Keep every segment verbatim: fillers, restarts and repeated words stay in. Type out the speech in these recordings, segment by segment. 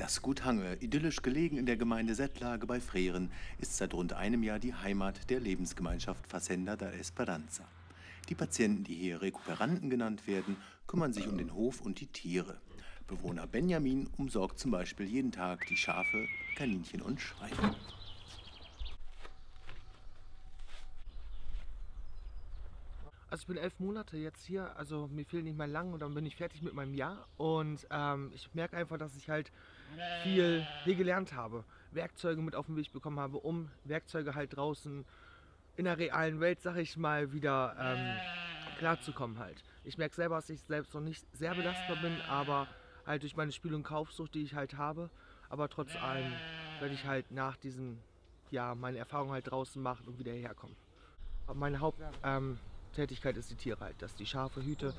Das Guthange, idyllisch gelegen in der Gemeinde Settlage bei Freren, ist seit rund einem Jahr die Heimat der Lebensgemeinschaft Fazenda da Esperanca. Die Patienten, die hier Rekuperanten genannt werden, kümmern sich um den Hof und die Tiere. Bewohner Benjamin umsorgt zum Beispiel jeden Tag die Schafe, Kaninchen und Schweine. Also ich bin elf Monate jetzt hier, also mir fehlen nicht mehr lang und dann bin ich fertig mit meinem Jahr. Und ähm, ich merke einfach, dass ich halt viel hier gelernt habe, Werkzeuge mit auf den Weg bekommen habe, um Werkzeuge halt draußen in der realen Welt, sag ich mal, wieder ähm, klarzukommen halt. Ich merke selber, dass ich selbst noch nicht sehr belastbar bin, aber halt durch meine Spiel- und Kaufsucht, die ich halt habe. Aber trotz allem werde ich halt nach diesem Jahr meine Erfahrung halt draußen machen und wieder hierher kommen. Aber meine Haupt... Ähm, Tätigkeit ist die Tiere halt, dass ich die Schafe hüte,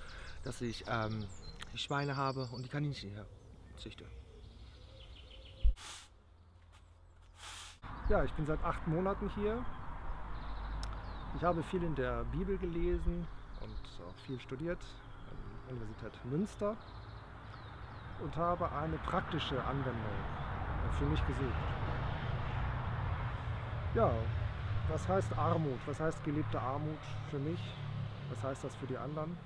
dass ich ähm, die Schweine habe und die Kaninchen hier züchte. Ja, ich bin seit acht Monaten hier. Ich habe viel in der Bibel gelesen und auch viel studiert an der Universität Münster und habe eine praktische Anwendung für mich gesucht. Ja. Was heißt Armut? Was heißt gelebte Armut für mich? Was heißt das für die anderen?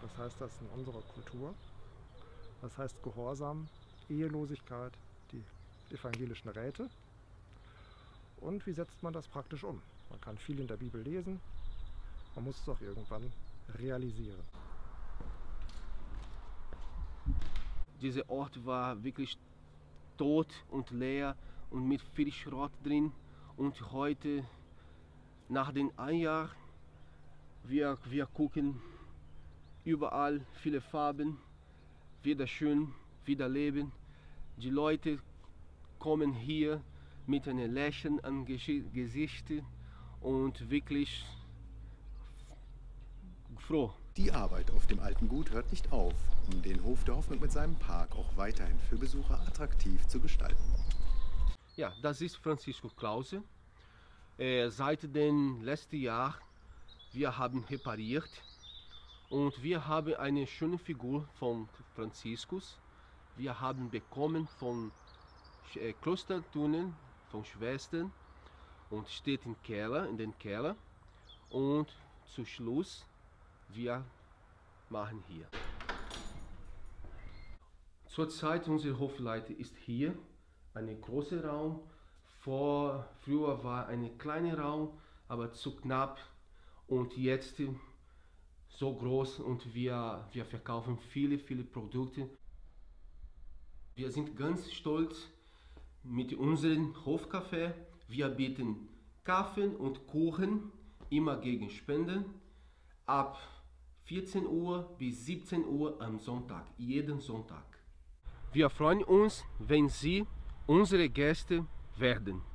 Was heißt das in unserer Kultur? Was heißt Gehorsam, Ehelosigkeit, die evangelischen Räte? Und wie setzt man das praktisch um? Man kann viel in der Bibel lesen, man muss es auch irgendwann realisieren. Dieser Ort war wirklich tot und leer und mit viel Schrott drin und heute nach den ein Jahr, wir, wir gucken überall viele Farben, wieder schön, wieder Leben. Die Leute kommen hier mit einem Lächeln am Gesicht und wirklich froh. Die Arbeit auf dem alten Gut hört nicht auf, um den Hof der Hoffnung mit seinem Park auch weiterhin für Besucher attraktiv zu gestalten. Ja, das ist Francisco Clausen. Seit dem letzten Jahr wir haben repariert und wir haben eine schöne Figur von Franziskus. Wir haben bekommen von Klostertunnel, von Schwestern und steht im Keller, in den Keller und zum Schluss wir machen hier. Zurzeit unser Hofleiter ist hier, ein großer Raum. Vor, früher war ein kleiner Raum, aber zu knapp und jetzt so groß und wir, wir verkaufen viele, viele Produkte. Wir sind ganz stolz mit unserem Hofcafé. Wir bieten Kaffee und Kuchen, immer gegen Spenden, ab vierzehn Uhr bis siebzehn Uhr am Sonntag, jeden Sonntag. Wir freuen uns, wenn Sie unsere Gäste werden.